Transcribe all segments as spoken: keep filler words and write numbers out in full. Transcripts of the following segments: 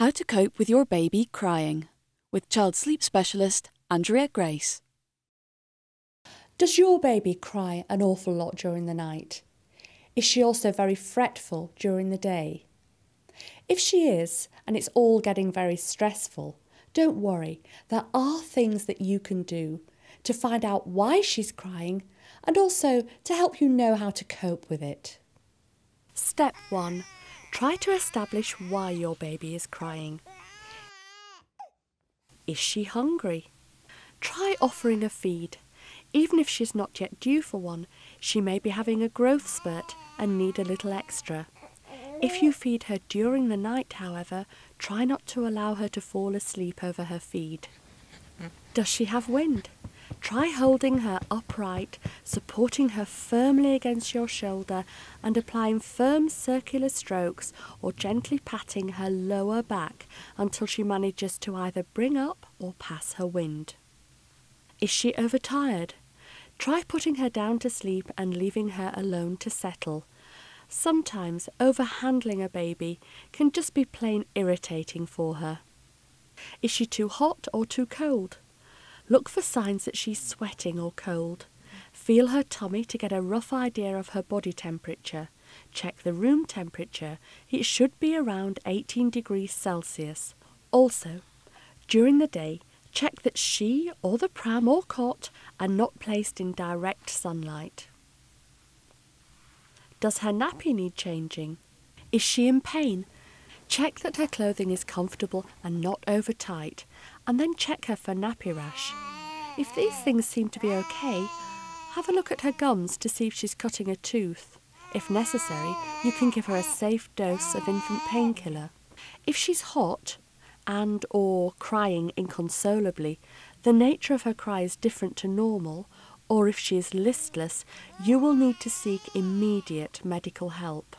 How to cope with your baby crying, with child sleep specialist Andrea Grace. Does your baby cry an awful lot during the night? Is she also very fretful during the day? If she is, and it's all getting very stressful, don't worry. There are things that you can do to find out why she's crying and also to help you know how to cope with it. Step one. Try to establish why your baby is crying. Is she hungry? Try offering a feed. Even if she's not yet due for one, she may be having a growth spurt and need a little extra. If you feed her during the night, however, try not to allow her to fall asleep over her feed. Does she have wind? Try holding her upright, supporting her firmly against your shoulder and applying firm circular strokes or gently patting her lower back until she manages to either bring up or pass her wind. Is she overtired? Try putting her down to sleep and leaving her alone to settle. Sometimes overhandling a baby can just be plain irritating for her. Is she too hot or too cold? Look for signs that she's sweating or cold. Feel her tummy to get a rough idea of her body temperature. Check the room temperature. It should be around eighteen degrees Celsius. Also, during the day, check that she or the pram or cot are not placed in direct sunlight. Does her nappy need changing? Is she in pain? Check that her clothing is comfortable and not over tight, and then check her for nappy rash. If these things seem to be okay, have a look at her gums to see if she's cutting a tooth. If necessary, you can give her a safe dose of infant painkiller. If she's hot and or crying inconsolably, the nature of her cry is different to normal, or if she is listless, you will need to seek immediate medical help.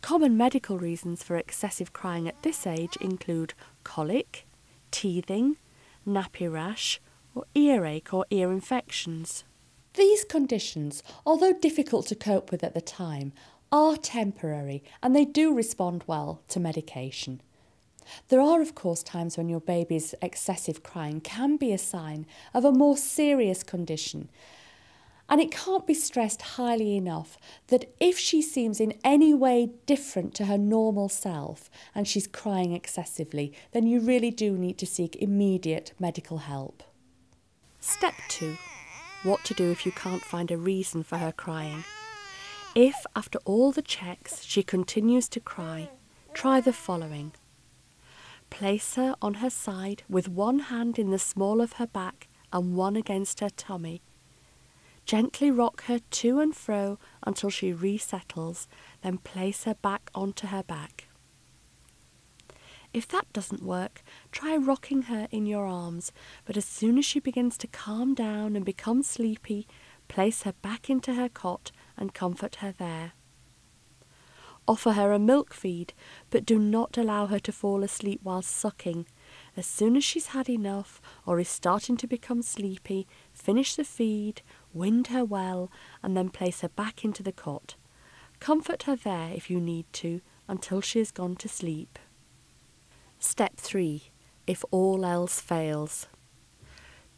Common medical reasons for excessive crying at this age include colic, teething, nappy rash, or earache or ear infections. These conditions, although difficult to cope with at the time, are temporary and they do respond well to medication. There are, of course, times when your baby's excessive crying can be a sign of a more serious condition. And it can't be stressed highly enough that if she seems in any way different to her normal self and she's crying excessively, then you really do need to seek immediate medical help. Step two. What to do if you can't find a reason for her crying. If, after all the checks, she continues to cry, try the following. Place her on her side with one hand in the small of her back and one against her tummy. Gently rock her to and fro until she resettles, then place her back onto her back. If that doesn't work, try rocking her in your arms, but as soon as she begins to calm down and become sleepy, place her back into her cot and comfort her there. Offer her a milk feed, but do not allow her to fall asleep while sucking. As soon as she's had enough or is starting to become sleepy, finish the feed, wind her well, and then place her back into the cot. Comfort her there if you need to until she has gone to sleep. Step three. If all else fails.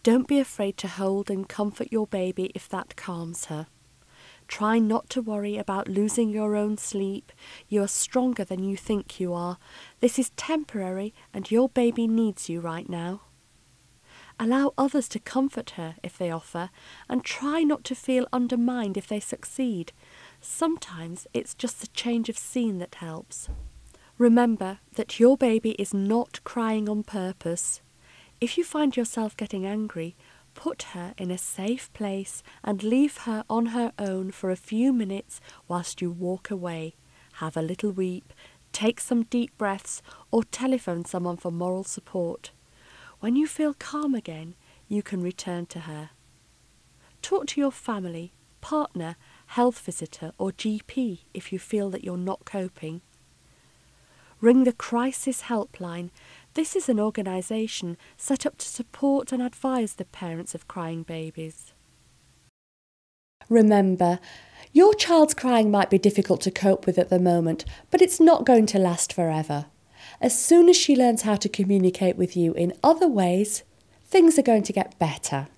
Don't be afraid to hold and comfort your baby if that calms her. Try not to worry about losing your own sleep. You are stronger than you think you are. This is temporary and your baby needs you right now. Allow others to comfort her if they offer, and try not to feel undermined if they succeed. Sometimes it's just the change of scene that helps. Remember that your baby is not crying on purpose. If you find yourself getting angry, put her in a safe place and leave her on her own for a few minutes whilst you walk away. Have a little weep, take some deep breaths, or telephone someone for moral support. When you feel calm again, you can return to her. Talk to your family, partner, health visitor or G P if you feel that you're not coping. Ring the Crisis Helpline. This is an organisation set up to support and advise the parents of crying babies. Remember, your child's crying might be difficult to cope with at the moment, but it's not going to last forever. As soon as she learns how to communicate with you in other ways, things are going to get better.